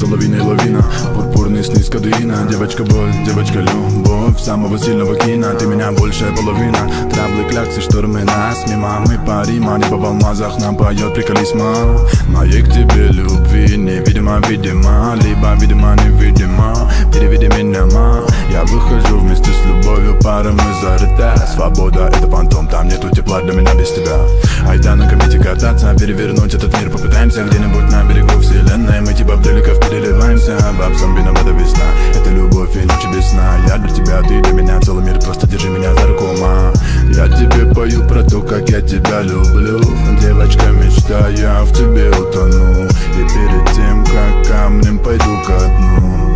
Соловьиная лавина, пурпурный сны с кадеина. Девочка боль, девочка любовь, самого сильного кина. Ты меня большая половина, траблы, кляксы, штормы нас мимо. Мы парим, а небо в алмазах нам поет приколисма. Моей к тебе любви невидимо, видимо, либо видимо, невидимо. Переведи меня, ма, я выхожу вместе с любовью, пары мы зарыты. Свобода это фантом, там нету тепла для меня без тебя. Айда на комете кататься, перевернуть этот мир попытаемся. Где-нибудь на берегу вселенной мы типа вдалеков переливаемся. Бабсам виновата весна, это любовь и ночи без сна. Я для тебя, ты для меня, целый мир, просто держи меня за руку, ма. Я тебе пою про то, как я тебя люблю. Девочка, мечта, я в тебе утону. И перед тем, как камнем пойду ко дну.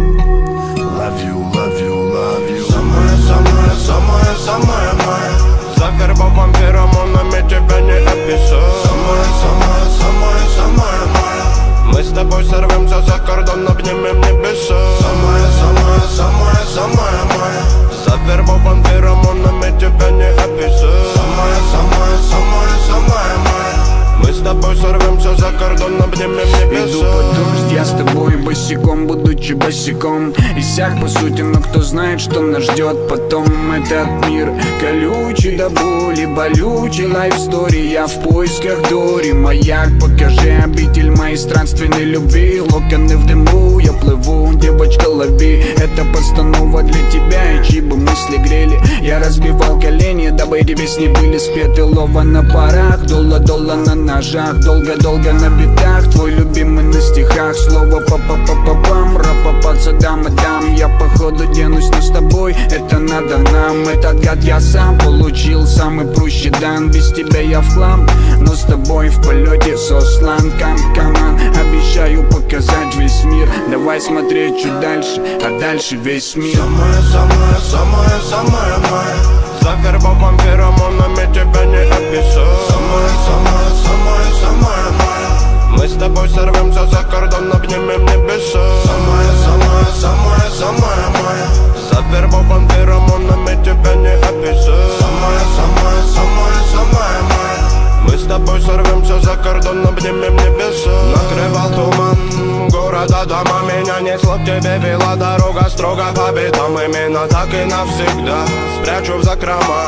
Love you, love you, love you. Самая, самая, самая, самая моя. За вербовым феромонами тебя не описать. Самая, самая, самая, самая моя. Мы с тобой сорвемся за кордон, обнимем небеса. Самая, самая, самая, самая моя. За вербовым феромонами тебя не описать. Самая, самая, самая, самая моя. Мы с тобой сорвемся за кордон, обнимем небеса. Иду под дождь, я с тобой босиком, будучи босиком. Иссяк по сути, но кто знает, что нас ждет потом. Этот мир колючий до боли, болючий лайфстори. Я в поисках дури, маяк, покажи обитель моей странственной любви. Локоны в дыму, я плыву, девочка, лови. Это постанова для тебя, и чьи бы мысли грели. Я разбивал колени, дабы песни были спеты. Лова на парах, дула-дула на ножах. Долго-долго на битах, твой любимый на стихах. Слово па-па-па-па-пам, ра-па-паца, дам-дам. Я походу денусь, но с тобой это надо нам. Этот гад я сам получил, самый прущий дан. Без тебя я в хлам, но с тобой в полете сослан. Кам-каман, обещаю показать весь мир. Давай смотреть чуть дальше, а дальше весь мир. Самая, самая, самая, самая моя. За вербовым феромонами тебя не описать. Самая, самая, самая, самая моя. Мы с тобой сорвемся за кордон, обнимем небеса. Самая, самая, самая, самая моя. За вербовым феромонами тебя не описать. Самая, самая, самая, самая моя. Мы с тобой сорвемся за кордон, обнимем небеса. Накрывал туман города дома, меня несло к тебе, вела дорога строго по бедам. Именно так и навсегда спрячу в закрома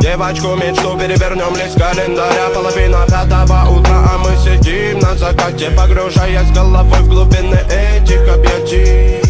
девочку мечту, перевернем лист календаря. Половина пятого утра, а мы сидим на закате, погружаясь головой в глубины этих объятий.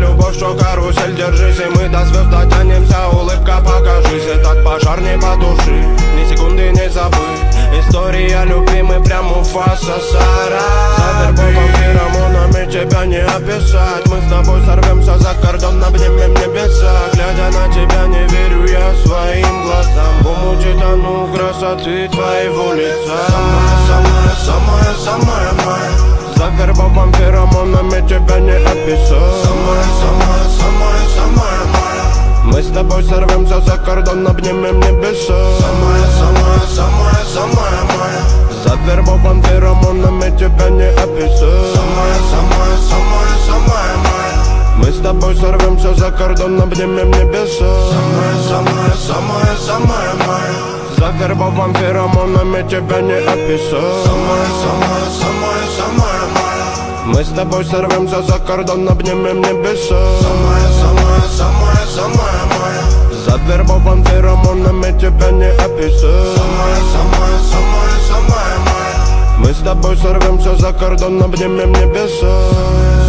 Любовь, что карусель, держись, и мы до звезд дотянемся. Улыбка, покажись, этот пожар не потуши, ни секунды не забыть. История любви, мы прям Уфа, Сосара. За вербовым феромонами тебя не описать. Мы с тобой сорвемся за кордон, обнимем небеса. Глядя на тебя, не верю я своим глазам. В уму титану красоты твоего лица. Самая, самая, самая, самая моя. За вербовым феромонами тебя не описать. Самая, самая, самая, самая моя. Мы с тобой сорвемся за кордон, обнимем небеса. Самая, самая, самая, самая моя. За вербовым феромонами тебя не описать. Самая, самая, самая, самая моя. Мы с тобой сорвемся за кордон, обнимем небеса. Самая, самая, самая, самая моя. За вербовым феромонами тебя не описать. Самая, самая, самая, самая моя. Мы с тобой сорвемся за кордон, обнимем небеса. Самая, самая, самая, самая моя. За вербовым феромонами тебя не описать. Самая, самая, самая, самая моя. Мы с тобой сорвемся за кордон, обнимем небеса.